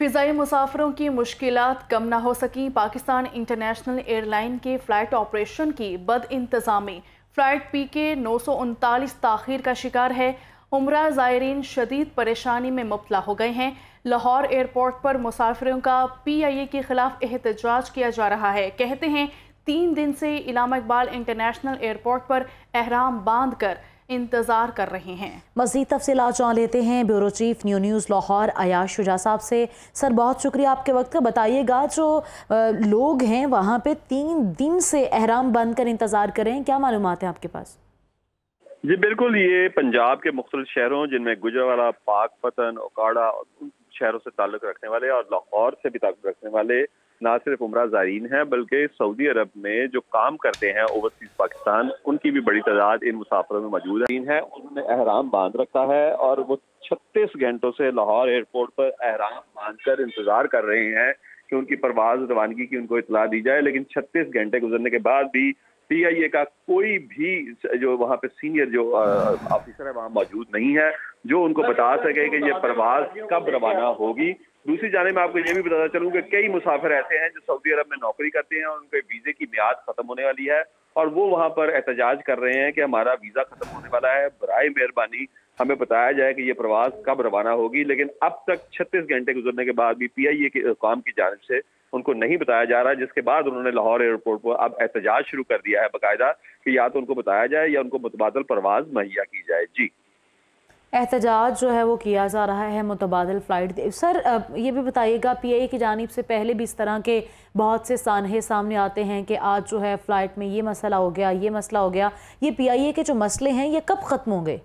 फ़िज़ाई मुसाफिरों की मुश्किलात कम ना हो सकीं। पाकिस्तान इंटरनेशनल एयरलाइन के फ़्लाइट ऑपरेशन की बदइंतज़ामी, फ़्लाइट PK-939 ताख़ीर का शिकार है। उमरा ज़ायरीन शदीद परेशानी में मुब्तला हो गए हैं। लाहौर एयरपोर्ट पर मुसाफिरों का PIA के ख़िलाफ़ एहतजाज किया जा रहा है। कहते हैं 3 दिन से अल्लामा इकबाल इंटरनेशनल एयरपोर्ट पर एहराम बांध कर इंतजार कर रहे हैं। मज़ीद तफसीलात जान लेते हैं bureau chief new news Lahore Ayash Shuja साहब से। सर, बहुत शुक्रिया आपके वक्त का। बताइएगा जो लोग हैं वहाँ पे 3 दिन से एहराम बंद कर इंतजार कर रहे हैं, क्या मालूमात हैं आपके पास? जी बिल्कुल, ये पंजाब के मुख्तलिफ शहरों जिनमें गुजरावाला, पाक पतन, ओकाड़ा और उन शहरों से ताल्लुक़ रखने वाले और लाहौर से भी ताल्लुक़ रखने वाले ना सिर्फ उमरा ज़ायरीन हैं बल्कि सऊदी अरब में जो काम करते हैं ओवरसीज पाकिस्तान, उनकी भी बड़ी तादाद इन मुसाफिरों में मौजूद है। उन्होंने एहराम बांध रखा है और वो 36 घंटों से लाहौर एयरपोर्ट पर एहराम बांध कर इंतजार कर रहे हैं कि उनकी परवाज रवानगी की उनको इतला दी जाए। लेकिन 36 घंटे गुजरने के बाद भी PIA का कोई भी जो वहाँ पे सीनियर जो ऑफिसर है वहाँ मौजूद नहीं है जो उनको बता सके कि ये परवाज कब रवाना होगी। दूसरी जाने में आपको ये भी बताना चलूँ कि कई मुसाफिर ऐसे हैं जो सऊदी अरब में नौकरी करते हैं और उनके वीज़े की मियाद खत्म होने वाली है और वो वहाँ पर एहतजाज कर रहे हैं कि हमारा वीज़ा खत्म होने वाला है, बराए मेहरबानी हमें बताया जाए कि ये प्रवास कब रवाना होगी। लेकिन अब तक 36 घंटे गुजरने के बाद भी PIA के हुकाम की जानिब से उनको नहीं बताया जा रहा, जिसके बाद उन्होंने लाहौर एयरपोर्ट पर अब एहतजाज शुरू कर दिया है बाकायदा कि या तो उनको बताया जाए या उनको मुतबादल परवाज मुहैया की जाए। जी, एहतजाज जो है वो किया जा रहा है मुतबादल फ़्लाइट। सर, ये भी बताइएगा PIA की जानिब से पहले भी इस तरह के बहुत से सानहे सामने आते हैं कि आज जो है फ़्लाइट में ये मसला हो गया, ये मसला हो गया, ये PIA के जो मसले हैं ये कब ख़त्म होंगे?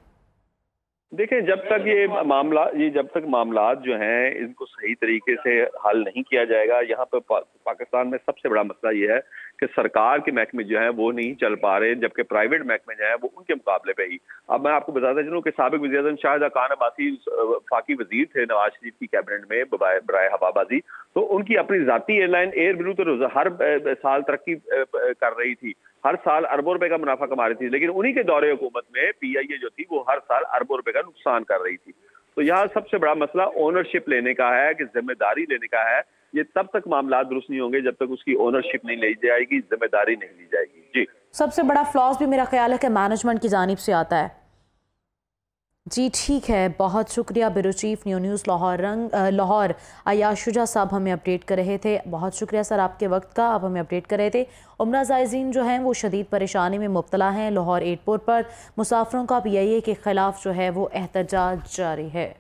देखें, जब तक मामलात जो हैं इनको सही तरीके से हल नहीं किया जाएगा। यहाँ पर पाकिस्तान में सबसे बड़ा मसला ये है कि सरकार के महकमे जो हैं वो नहीं चल पा रहे, जबकि प्राइवेट महकमे जो हैं वो उनके मुकाबले पे ही। अब मैं आपको बताता चलूँ कि साबिक वज़ीर-ए-आज़म शाहिद खाकान अब्बासी वफाकी वजीर थे नवाज शरीफ की कैबिनेट में बराए हवाबाजी, तो उनकी अपनी ज़ाती एयरलाइन एयर ब्लू तो हर साल तरक्की कर रही थी, हर साल अरबों रुपए का मुनाफा कमा रही थी, लेकिन उन्हीं के दौरे हुकूमत में PIA जो थी वो हर साल अरबों रुपए का नुकसान कर रही थी। तो यहाँ सबसे बड़ा मसला ओनरशिप लेने का है कि जिम्मेदारी लेने का है। ये तब तक मामला दुरुस्त नहीं होंगे जब तक उसकी ओनरशिप नहीं ली जाएगी, जिम्मेदारी नहीं ली जाएगी। जी, सबसे बड़ा फ्लॉस भी मेरा ख्याल है कि मैनेजमेंट की जानिब से आता है। जी ठीक है, बहुत शुक्रिया bureau chief new news Lahore Ayash Shuja साहब हमें अपडेट कर रहे थे। बहुत शुक्रिया सर आपके वक्त का, आप हमें अपडेट कर रहे थे। उमरा ज़ायरीन जो हैं वो शदीद परेशानी में मुब्तला हैं। लाहौर एयरपोर्ट पर मुसाफिरों का PIA के ख़िलाफ़ जो है वो एहतजाज जारी है।